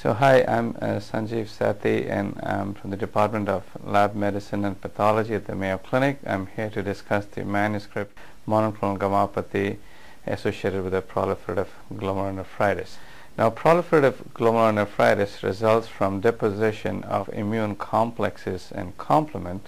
So hi, I'm Sanjeev Sethi, and I'm from the Department of Lab Medicine and Pathology at the Mayo Clinic. I'm here to discuss the manuscript monoclonal gammopathy associated with a proliferative glomerulonephritis. Now, proliferative glomerulonephritis results from deposition of immune complexes and complement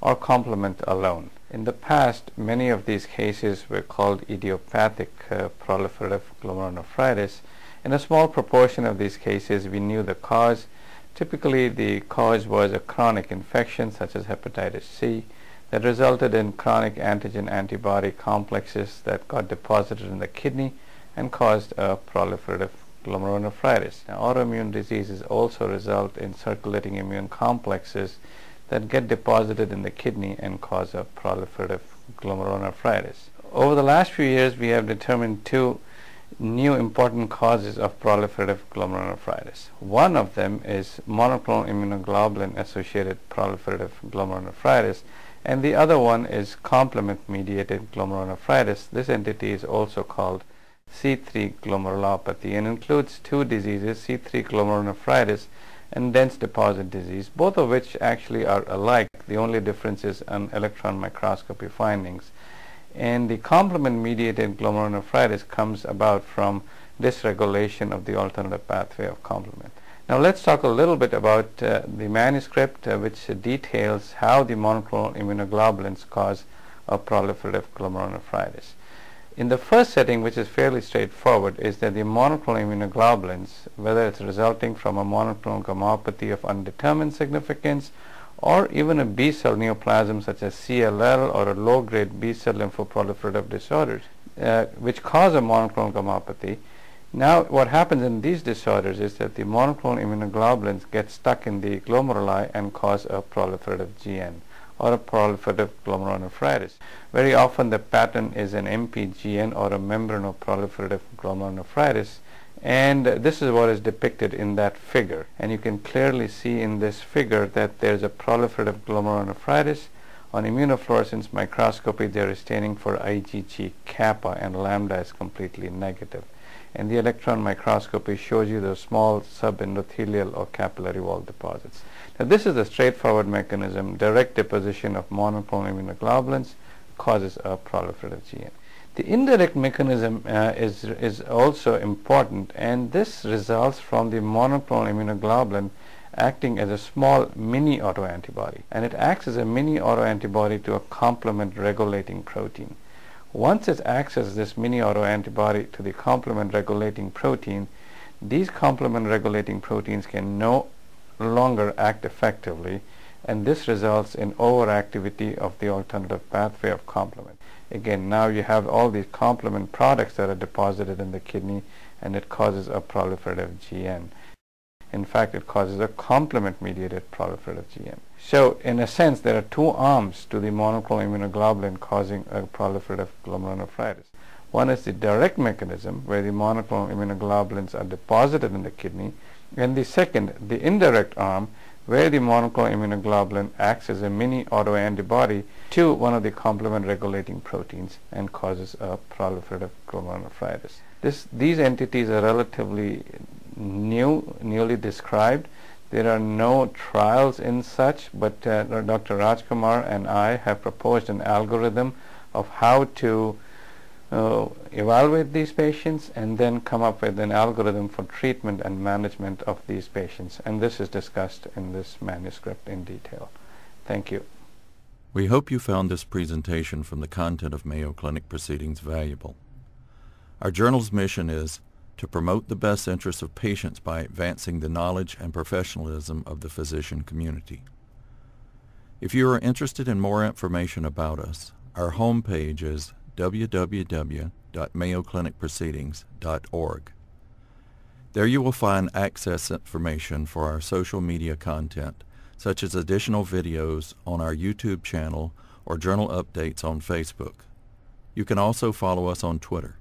or complement alone. In the past, many of these cases were called idiopathic proliferative glomerulonephritis. In a small proportion of these cases, we knew the cause. Typically, the cause was a chronic infection, such as hepatitis C, that resulted in chronic antigen-antibody complexes that got deposited in the kidney and caused a proliferative glomerulonephritis. Now, autoimmune diseases also result in circulating immune complexes that get deposited in the kidney and cause a proliferative glomerulonephritis. Over the last few years, we have determined two new important causes of proliferative glomerulonephritis. One of them is monoclonal immunoglobulin associated proliferative glomerulonephritis, and the other one is complement mediated glomerulonephritis. This entity is also called C3 glomerulopathy and includes two diseases, C3 glomerulonephritis and dense deposit disease, both of which actually are alike. The only difference is on electron microscopy findings. And the complement-mediated glomerulonephritis comes about from dysregulation of the alternative pathway of complement. Now let's talk a little bit about the manuscript which details how the monoclonal immunoglobulins cause a proliferative glomerulonephritis. In the first setting, which is fairly straightforward, is that the monoclonal immunoglobulins, whether it's resulting from a monoclonal gammopathy of undetermined significance or even a B-cell neoplasm such as CLL or a low-grade B-cell lymphoproliferative disorders, which cause a monoclonal gammopathy. Now, what happens in these disorders is that the monoclonal immunoglobulins get stuck in the glomeruli and cause a proliferative GN or a proliferative glomerulonephritis. Very often, the pattern is an MPGN or a membranoproliferative glomerulonephritis, and this is what is depicted in that figure. And you can clearly see in this figure that there's a proliferative glomerulonephritis. On immunofluorescence microscopy, they're staining for IgG, kappa, and lambda is completely negative. And the electron microscopy shows you the small subendothelial or capillary wall deposits. Now, this is a straightforward mechanism. Direct deposition of monoclonal immunoglobulins causes a proliferative GN. The indirect mechanism is also important, and this results from the monoclonal immunoglobulin acting as a small mini autoantibody, and it acts as a mini autoantibody to a complement regulating protein. Once it acts as this mini autoantibody to the complement regulating protein, these complement regulating proteins can no longer act effectively, and this results in overactivity of the alternative pathway of complement. Again, now you have all these complement products that are deposited in the kidney, and it causes a proliferative GN. In fact, it causes a complement-mediated proliferative GN. So, in a sense, there are two arms to the monoclonal immunoglobulin causing a proliferative glomerulonephritis. One is the direct mechanism, where the monoclonal immunoglobulins are deposited in the kidney, and the second, the indirect arm, where the monoclonal immunoglobulin acts as a mini autoantibody to one of the complement regulating proteins and causes a proliferative glomerulonephritis. These entities are relatively newly described. There are no trials in such, but Dr. Rajkumar and I have proposed an algorithm of how to evaluate these patients and then come up with an algorithm for treatment and management of these patients. And this is discussed in this manuscript in detail. Thank you. We hope you found this presentation from the content of Mayo Clinic Proceedings valuable. Our journal's mission is to promote the best interests of patients by advancing the knowledge and professionalism of the physician community. If you are interested in more information about us, our homepage is www.mayoclinicproceedings.org. There you will find access information for our social media content, such as additional videos on our YouTube channel or journal updates on Facebook. You can also follow us on Twitter.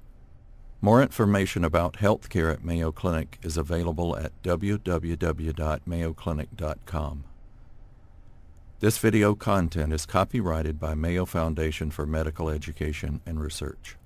More information about healthcare at Mayo Clinic is available at www.mayoclinic.com. This video content is copyrighted by Mayo Foundation for Medical Education and Research.